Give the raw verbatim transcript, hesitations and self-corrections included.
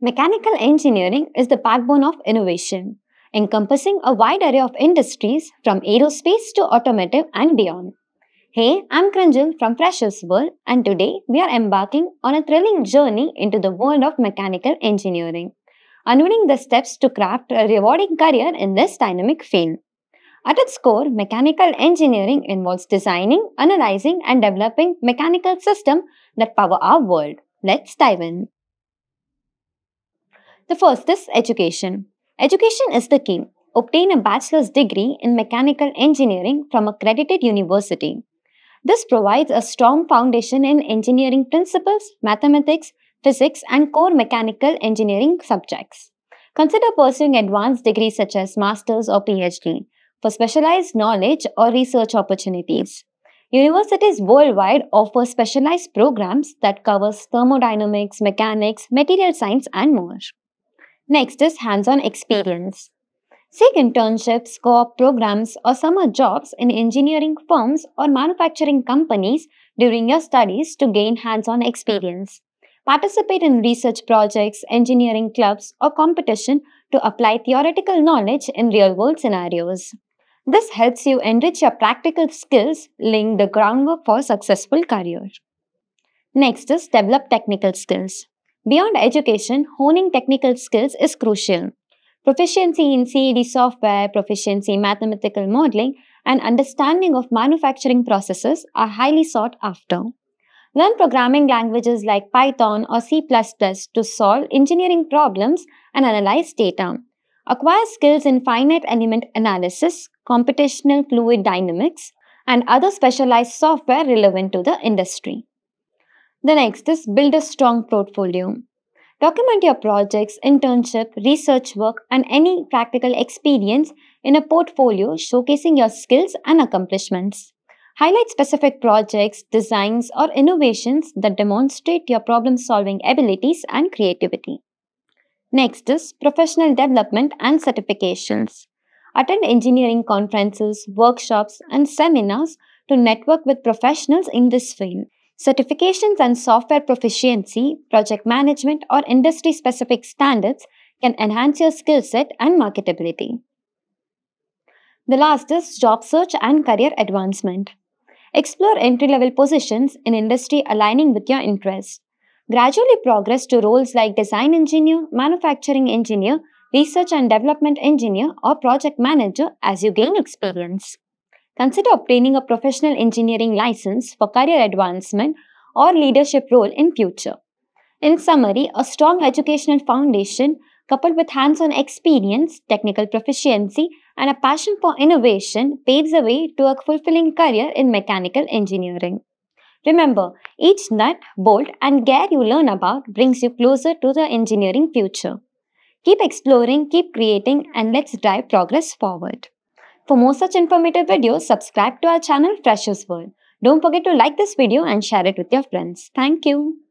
Mechanical engineering is the backbone of innovation, encompassing a wide array of industries from aerospace to automotive and beyond. Hey, I'm Kranjul from Freshersworld, and today we are embarking on a thrilling journey into the world of mechanical engineering, unveiling the steps to craft a rewarding career in this dynamic field. At its core, mechanical engineering involves designing, analyzing, and developing mechanical systems that power our world. Let's dive in. The first is education. Education is the key. Obtain a bachelor's degree in mechanical engineering from an accredited university. This provides a strong foundation in engineering principles, mathematics, physics, and core mechanical engineering subjects. Consider pursuing advanced degrees such as master's or PhD for specialized knowledge or research opportunities. Universities worldwide offer specialized programs that cover thermodynamics, mechanics, material science, and more. Next is hands-on experience. Seek internships, co-op programs, or summer jobs in engineering firms or manufacturing companies during your studies to gain hands-on experience. Participate in research projects, engineering clubs, or competition to apply theoretical knowledge in real-world scenarios. This helps you enrich your practical skills, laying the groundwork for a successful career. Next is develop technical skills. Beyond education, honing technical skills is crucial. Proficiency in C A D software, proficiency in mathematical modeling, and understanding of manufacturing processes are highly sought after. Learn programming languages like Python or C plus plus to solve engineering problems and analyze data. Acquire skills in finite element analysis, computational fluid dynamics, and other specialized software relevant to the industry. The next is build a strong portfolio. Document your projects, internship, research work, and any practical experience in a portfolio showcasing your skills and accomplishments. Highlight specific projects, designs, or innovations that demonstrate your problem-solving abilities and creativity. Next is professional development and certifications. Attend engineering conferences, workshops, and seminars to network with professionals in this field. Certifications and software proficiency, project management, or industry-specific standards can enhance your skill set and marketability. The last is job search and career advancement. Explore entry-level positions in industry aligning with your interests. Gradually progress to roles like design engineer, manufacturing engineer, research and development engineer, or project manager as you gain experience. Consider obtaining a professional engineering license for career advancement or leadership role in future. In summary, a strong educational foundation coupled with hands-on experience, technical proficiency, and a passion for innovation paves the way to a fulfilling career in mechanical engineering. Remember, each nut, bolt, and gear you learn about brings you closer to the engineering future. Keep exploring, keep creating, and let's drive progress forward. For more such informative videos, subscribe to our channel Freshersworld. Don't forget to like this video and share it with your friends. Thank you.